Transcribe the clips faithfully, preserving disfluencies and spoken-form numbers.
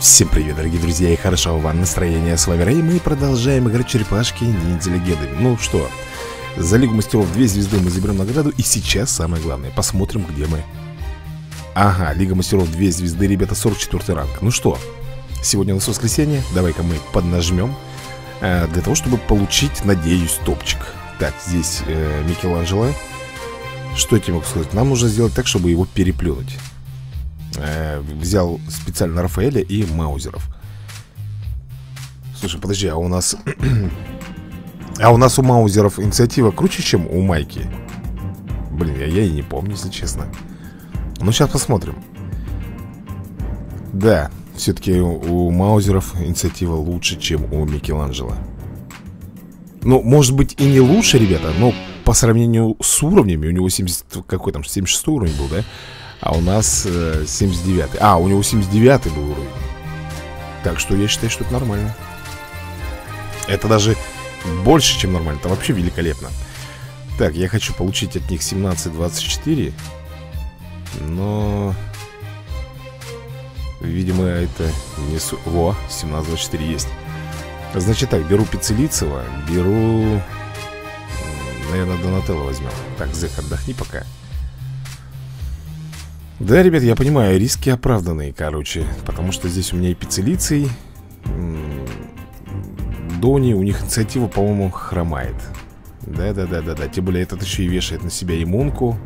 Всем привет, дорогие друзья, и хорошего вам настроения. С вами Рэй, мы продолжаем играть черепашки ниндзя-легендами. Ну что, за Лигу Мастеров две звезды мы заберем награду. И сейчас самое главное, посмотрим, где мы. Ага, Лига Мастеров две звезды, ребята, сорок четвёртый ранг. Ну что, сегодня у нас воскресенье, давай-ка мы поднажмем э, для того, чтобы получить, надеюсь, топчик. Так, здесь э, Микеланджело. Что я тебе могу сказать? Нам нужно сделать так, чтобы его переплюнуть. э, Взял специально Рафаэля и Маузеров. Слушай, подожди, а у нас... а у нас у Маузеров инициатива круче, чем у Майки? Блин, я, я и не помню, если честно. Ну, сейчас посмотрим. Да, все-таки у Маузеров инициатива лучше, чем у Микеланджело. Ну, может быть и не лучше, ребята, но по сравнению с уровнями, у него семьдесят, какой там, семьдесят шестой уровень был, да? А у нас э, семьдесят девятый. А, у него семьдесят девятый был уровень. Так что я считаю, что это нормально. Это даже больше, чем нормально. Это вообще великолепно. Так, я хочу получить от них семнадцать двадцать четыре. Но... видимо, это не... Су... Во, семнадцать двадцать четыре есть. Значит так, беру Пицелицева, беру... наверное, Донателло возьмем. Так, Зэх, отдохни пока. Да, ребят, я понимаю, риски оправданные, короче. Потому что здесь у меня и Пицелицей, Дони, у них инициатива, по-моему, хромает. Да-да-да-да-да. Тем более этот еще и вешает на себя иммунку.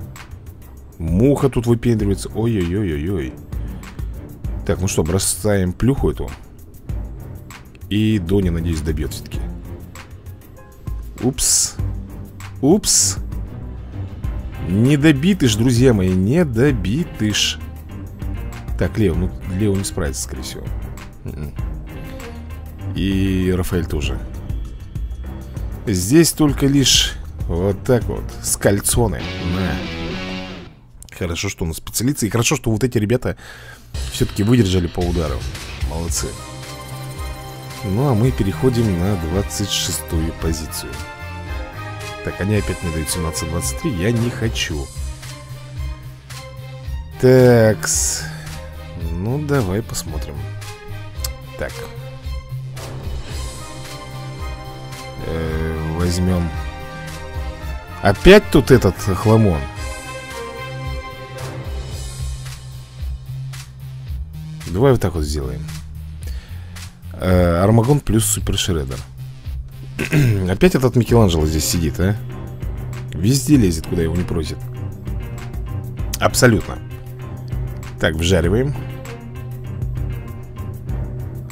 Муха тут выпендривается. Ой-ой-ой-ой-ой. Так, ну что, бросаем плюху эту. И Дони, надеюсь, добьет все-таки. Упс. Упс. Не добитыш, друзья мои. Не добитыш. Так, Лео, ну Лео не справится, скорее всего. И Рафаэль тоже. Здесь только лишь вот так вот, с кальцоны. На. Хорошо, что у нас специалисты. И хорошо, что вот эти ребята все-таки выдержали по удару. Молодцы. Ну, а мы переходим на двадцать шестую позицию. Так, они опять мне дают семнадцать двадцать три. Я не хочу. Такс. Ну, давай посмотрим. Так. Э-э, возьмем. Опять тут этот Хламон. Давай вот так вот сделаем. Армагон плюс супершреддер. Опять этот Микеланджело здесь сидит, а? Везде лезет, куда его не просит. Абсолютно. Так, вжариваем.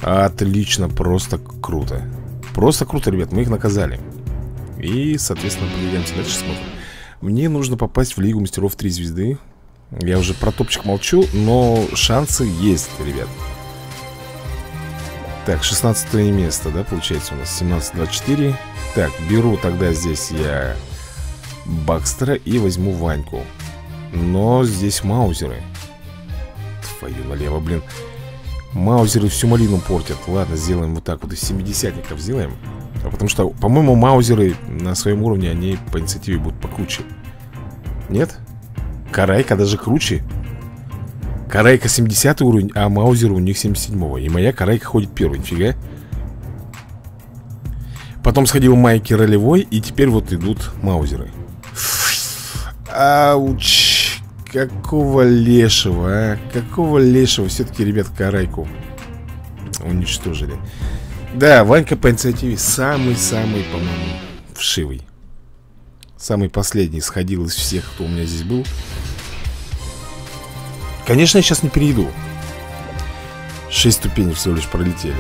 Отлично, просто круто. Просто круто, ребят, мы их наказали. И, соответственно, продвигаемся дальше, смотрим. Мне нужно попасть в Лигу Мастеров три звезды. Я уже про топчик молчу, но шансы есть, ребят. Так, шестнадцатое место, да, получается у нас семнадцать двадцать четыре. Так, беру тогда здесь я Бакстера и возьму Ваньку. Но здесь Маузеры. Твою налево, блин. Маузеры всю малину портят. Ладно, сделаем вот так вот, из семидесятников сделаем. Потому что, по-моему, Маузеры на своем уровне, они по инициативе будут покруче. Нет? Карайка даже круче. Карайка семидесятый уровень, а Маузер у них семьдесят седьмого. И моя Карайка ходит первой, нифига. Потом сходил Майки ролевой, и теперь вот идут Маузеры. Ауч. Какого лешего, а? Какого лешего. Все-таки, ребят, Карайку уничтожили. Да, Ванька по инициативе самый-самый, по-моему, вшивый. Самый последний сходил из всех, кто у меня здесь был. Конечно, я сейчас не перейду. Шесть ступеней всего лишь пролетели.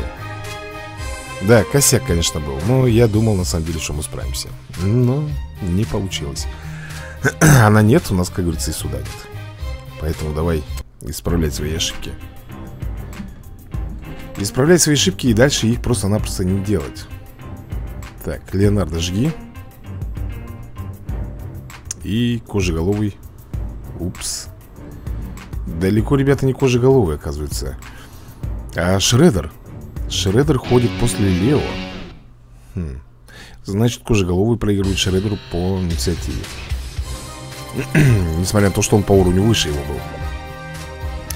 Да, косяк, конечно, был. Но я думал, на самом деле, что мы справимся. Но не получилось. Она нет, у нас, как говорится, и суда нет. Поэтому давай исправлять свои ошибки. Исправлять свои ошибки и дальше их просто-напросто не делать. Так, Леонардо, жги. И Кожеголовый. Упс. Далеко, ребята, не Кожеголовый, оказывается. А Шредер. Шредер ходит после Лео. Хм. Значит, Кожеголовый проигрывает Шредеру по инициативе. Несмотря на то, что он по уровню выше его был.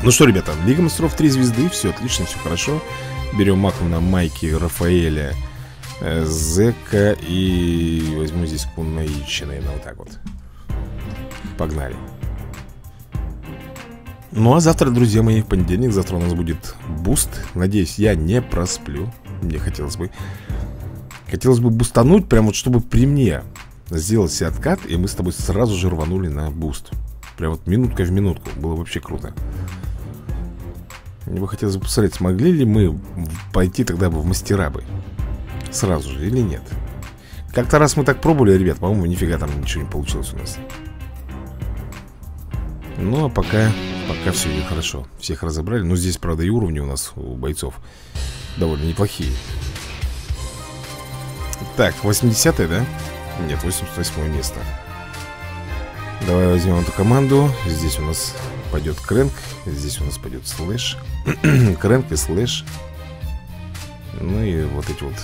Ну что, ребята, Лига Мастеров три звезды. Все отлично, все хорошо. Берем маком на Майки, Рафаэля, Зэка. И возьму здесь Куноичи, наверное, вот так вот. Погнали. Ну а завтра, друзья мои, в понедельник. Завтра у нас будет буст. Надеюсь, я не просплю. Мне хотелось бы Хотелось бы бустануть, прям вот чтобы при мне сделать себе откат, и мы с тобой сразу же рванули на буст. Прям вот минутка в минутку, было вообще круто. Мне бы хотелось бы посмотреть, смогли ли мы пойти тогда бы в мастера бы сразу же или нет. Как-то раз мы так пробовали, ребят, по-моему, нифига там ничего не получилось у нас. Ну, а пока, пока все идет хорошо. Всех разобрали, но здесь, правда, и уровни у нас, у бойцов, довольно неплохие. Так, восьмидесятое, да? Нет, восемьдесят восьмое место. Давай возьмем эту команду. Здесь у нас пойдет Крэнк. Здесь у нас пойдет Слэш. Крэнк и Слэш. Ну и вот эти вот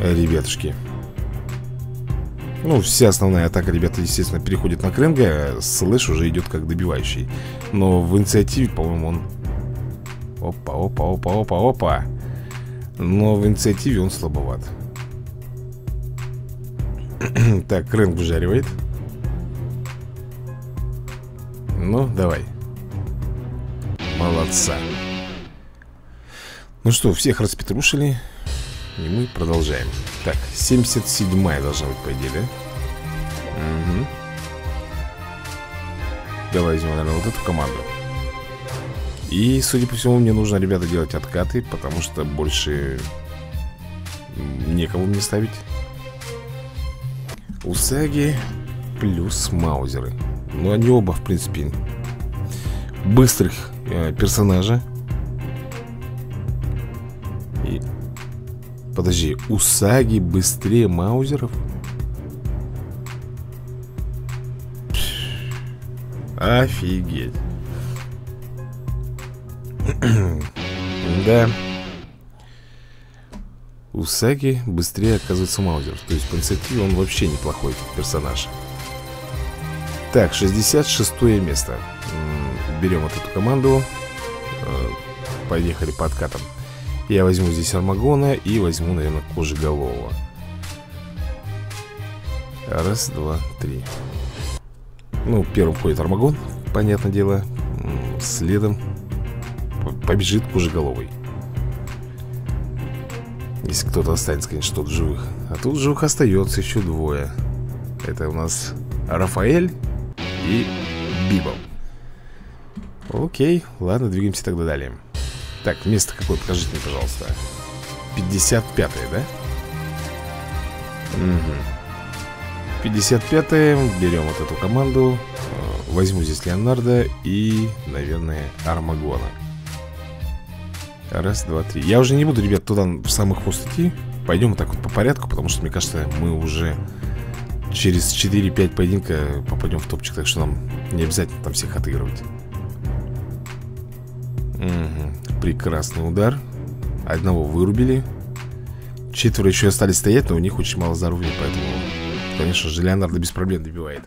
ребятушки. Ну, вся основная атака, ребята, естественно, переходит на Крэнга. Слэш уже идет как добивающий. Но в инициативе, по-моему, он... Опа, опа, опа, опа, опа. Но в инициативе он слабоват. Так, Крэнк выжаривает. Ну, давай. Молодца. Ну что, всех распетрушили. И мы продолжаем. Так, семьдесят седьмая должна быть, по идее, да? Угу. Давай возьмем, наверное, вот эту команду. И, судя по всему, мне нужно, ребята, делать откаты, потому что больше некому мне ставить. Усаги плюс Маузеры. Ну, они оба, в принципе, быстрых э, персонажа. И... Подожди, Усаги быстрее Маузеров? Офигеть. Да. Усаги быстрее оказывается Маузер. То есть по инициативе он вообще неплохой персонаж. Так, шестьдесят шестое место. Берем вот эту команду. Поехали по откатам. Я возьму здесь Армагона и возьму, наверное, Кожеголового. Раз, два, три. Ну, первым ходит Армагон, понятное дело. Следом побежит Кожеголовый. Если кто-то останется, конечно, тут живых. А тут живых остается еще двое. Это у нас Рафаэль и Библ. Окей, ладно, двигаемся тогда далее. Так, место какое, покажите мне, пожалуйста. пятьдесят пятое, да? Угу. пятьдесят пятое, берем вот эту команду. Возьму здесь Леонардо и, наверное, Армагона. Раз, два, три. Я уже не буду, ребят, туда в самых хвост идти. Пойдем вот так вот по порядку, потому что, мне кажется, мы уже через четыре-пять поединка попадем в топчик. Так что нам не обязательно там всех отыгрывать. Угу. Прекрасный удар. Одного вырубили. Четверо еще остались стоять, но у них очень мало здоровья, поэтому, конечно же, Леонардо без проблем добивает.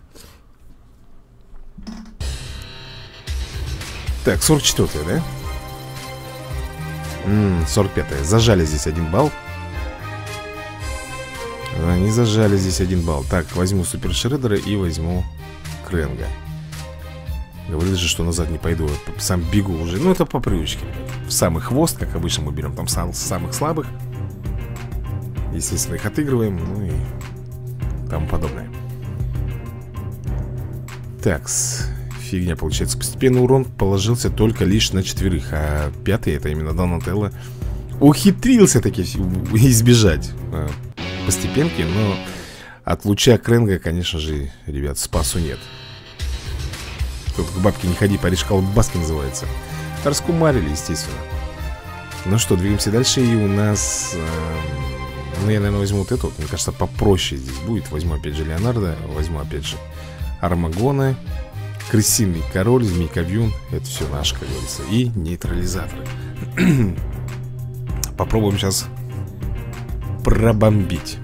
Так, сорок четвёртое, да? сорок пятое. Зажали здесь один балл. Они зажали здесь один балл. Так, возьму супершреддера и возьму Крэнга. Говорили же, что назад не пойду. Сам бегу уже. Ну, это по привычке. В самый хвост, как обычно, мы берем там сам, самых слабых. Естественно, их отыгрываем. Ну и тому подобное. Так, фигня получается. Постепенно урон положился только лишь на четверых. А пятый, это именно Донателло, ухитрился таки избежать постепенки. Но от луча Крэнга, конечно же, ребят, спасу нет. Тут к бабке не ходи, паришь колбаски называется. Раскумарили, естественно. Ну что, двигаемся дальше. И у нас... Э, ну, я, наверное, возьму вот эту. Мне кажется, попроще здесь будет. Возьму опять же Леонардо. Возьму опять же Армагона. Крысиный король, змейковьюн. Это все наше, как говорится. И нейтрализаторы. Попробуем сейчас пробомбить.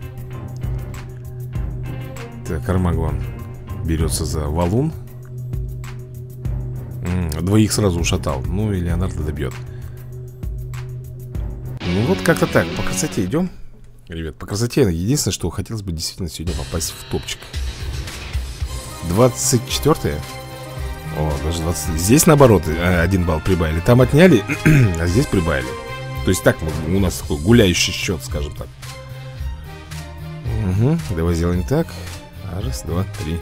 Так, Армагон берется за валун. двоих сразу ушатал. Ну и Леонардо добьет. Ну вот как-то так, по красоте идем. Ребят, по красоте, единственное, что хотелось бы действительно сегодня попасть в топчик. двадцать четвёртое. О, даже двадцать. Здесь наоборот один балл прибавили. Там отняли, а здесь прибавили. То есть так у нас такой гуляющий счет, скажем так. Угу, давай сделаем так. Раз, два, три.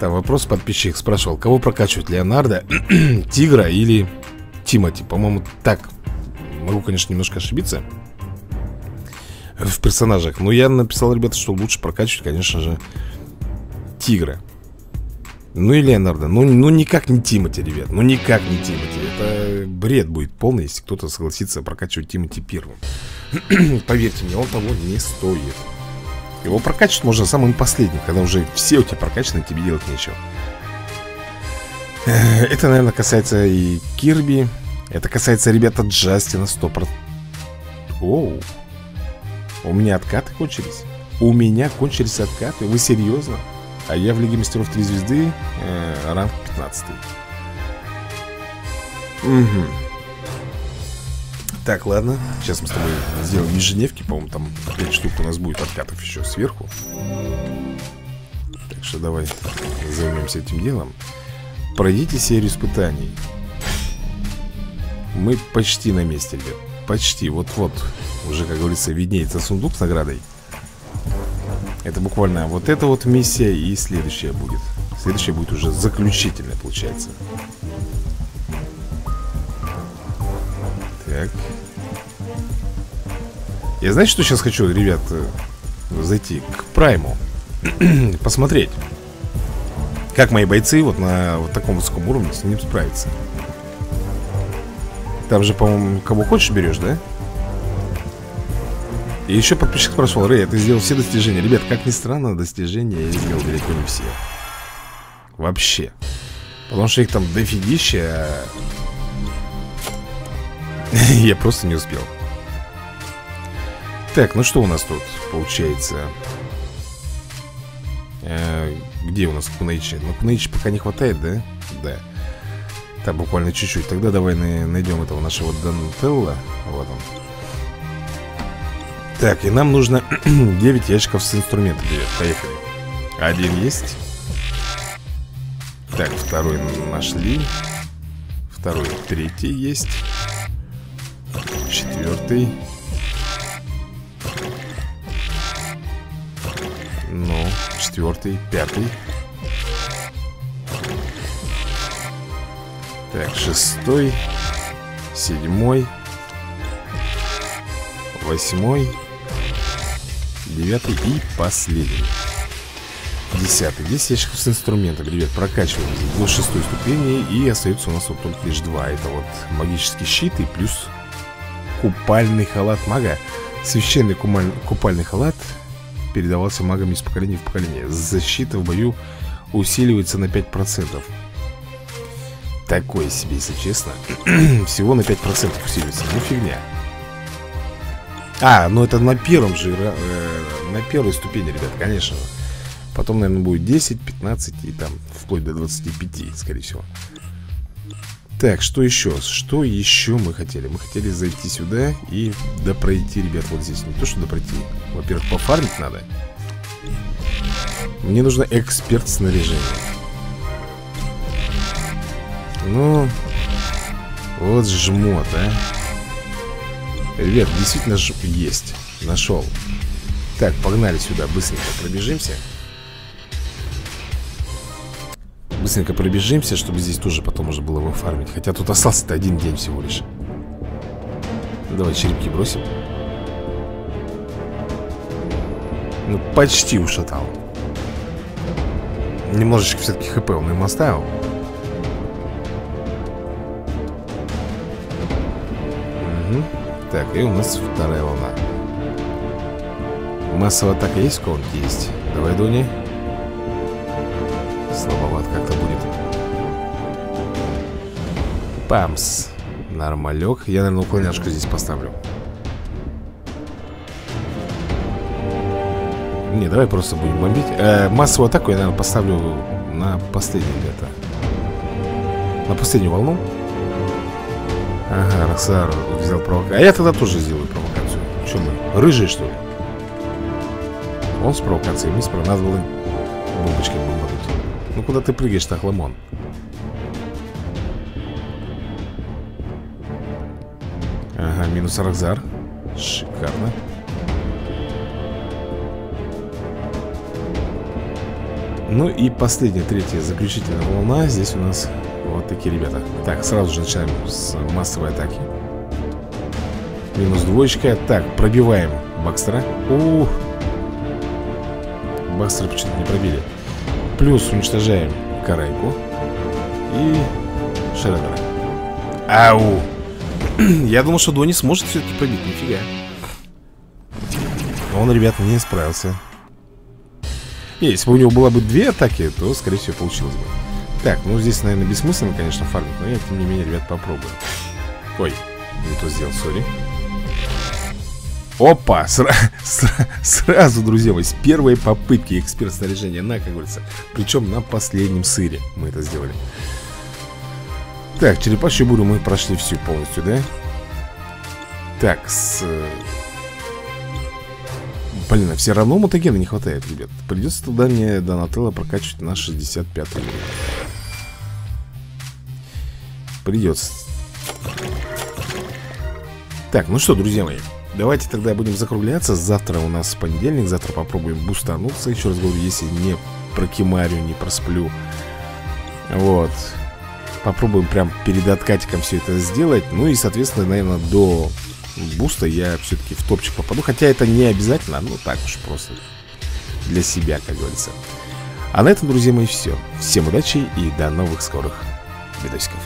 Там вопрос подписчик спрашивал, кого прокачивать, Леонардо, Тигра или Тимати. По-моему, так. Могу, конечно, немножко ошибиться в персонажах. Но я написал, ребята, что лучше прокачивать, конечно же, Тигра. Ну и Леонардо. Ну, ну никак не Тимати, ребят. Ну никак не Тимати. Это бред будет полный, если кто-то согласится прокачивать Тимати первым. Поверьте мне, он того не стоит. Его прокачивать можно самым последним, когда уже все у тебя прокачаны, тебе делать нечего. Это, наверное, касается и Кирби. Это касается, ребята, Джастина сто процентов. Оу. У меня откаты кончились. У меня кончились откаты. Вы серьезно? А я в Лиге Мастеров три звезды, э, ранг пятнадцать. Угу. Так, ладно. Сейчас мы с тобой сделаем ежедневки. По-моему, там пять штук у нас будет откатов еще сверху. Так что давай займемся этим делом. Пройдите серию испытаний. Мы почти на месте, ребят. Почти, вот-вот. Уже, как говорится, виднеется сундук с наградой. Это буквально вот эта вот миссия. И следующая будет. Следующая будет уже заключительная, получается. Так. Я, знаете, что сейчас хочу, ребят? Зайти к Прайму. Посмотреть, как мои бойцы вот на вот таком высоком уровне с ним справятся. Там же, по-моему, кого хочешь берешь, да? И еще подписчик спрашивал: Рэй, ты сделал все достижения? Ребят, как ни странно, достижения я сделал далеко не все. Вообще. Потому что их там дофигища. Я просто не успел. Так, ну что у нас тут получается? Где у нас Куноичи? Ну, Куноичи пока не хватает, да? Да. Там буквально чуть-чуть. Тогда давай найдем этого нашего Донателло. Вот он. Так, и нам нужно девять ящиков с инструментом. Поехали. Один есть. Так, второй нашли. Второй, третий есть. Четвертый. Ну, четвертый, пятый. Так, шестой, седьмой, восьмой, девятый и последний. Десятый. Здесь ящиков с инструментом, ребят, прокачиваем до шестой ступени. И остается у нас вот только лишь два. Это вот магический щит и плюс купальный халат мага. Священный кумаль... купальный халат передавался магами из поколения в поколение. Защита в бою усиливается на пять процентов. Такое себе, если честно. Всего на пять процентов усилится. Ну фигня. А, ну это на первом же э, на первой ступени, ребят, конечно. Потом, наверное, будет десять, пятнадцать и там вплоть до двадцати пяти, скорее всего. Так, что еще? Что еще мы хотели? Мы хотели зайти сюда и допройти, ребят, вот здесь. Не то, что допройти. Во-первых, пофармить надо. Мне нужно эксперт снаряжения. Ну, вот жмот, а. Ребят, действительно ж... есть. Нашел. Так, погнали сюда, быстренько пробежимся. Быстренько пробежимся, чтобы здесь тоже потом уже было выфармить. Хотя тут остался-то один день всего лишь. Ну, давай черепки бросим. Ну, почти ушатал. Немножечко все-таки хп он им оставил. Так, и у нас вторая волна. Массовая атака есть? Кого есть? Давай, Дони. Слабоват как-то будет. Памс. Нормалек. Я, наверное, уклоняшку здесь поставлю. Не, давай просто будем бомбить. э, Массовую атаку я, наверное, поставлю на последнее лето. На последнюю волну. Ага, Роксар взял провокацию. А я тогда тоже сделаю провокацию. Че мы, рыжие что ли? Он с провокацией, мы с провокацией. Нас было бомбочкой бомбануть. Ну куда ты прыгаешь-то, Хламон? Ага, минус Роксар. Шикарно. Ну и последняя, третья, заключительная волна. Здесь у нас вот такие ребята. Так, сразу же начинаем с массовой атаки. Минус двоечка. Так, пробиваем Бакстера. Ух. Бакстера почему-то не пробили. Плюс уничтожаем Карайку и Шредера. Ау. Я думал, что Дони сможет все-таки пробить. Нифига. Но он, ребята, не справился. И если бы у него было бы две атаки, то, скорее всего, получилось бы. Так, ну здесь, наверное, бессмысленно, конечно, фармить. Но я, тем не менее, ребят, попробую. Ой, не то сделал, сори. Опа, сра сра сразу, друзья мои, с первой попытки эксперт снаряжения на, как говорится. Причем на последнем сыре мы это сделали. Так, черепашью бурю мы прошли всю полностью, да? Так, с... Блин, а все равно мутагена не хватает, ребят. Придется туда мне Донателло прокачивать на шестьдесят пятый. Придется. Так, ну что, друзья мои, давайте тогда будем закругляться. Завтра у нас понедельник, завтра попробуем бустануться. Еще раз говорю, если не прокимарю, не просплю. Вот. Попробуем прям перед откатиком все это сделать. Ну и, соответственно, наверное, до... буста я все-таки в топчик попаду. Хотя это не обязательно, ну так уж просто для себя, как говорится. А на этом, друзья мои, все. Всем удачи и до новых скорых видосиков.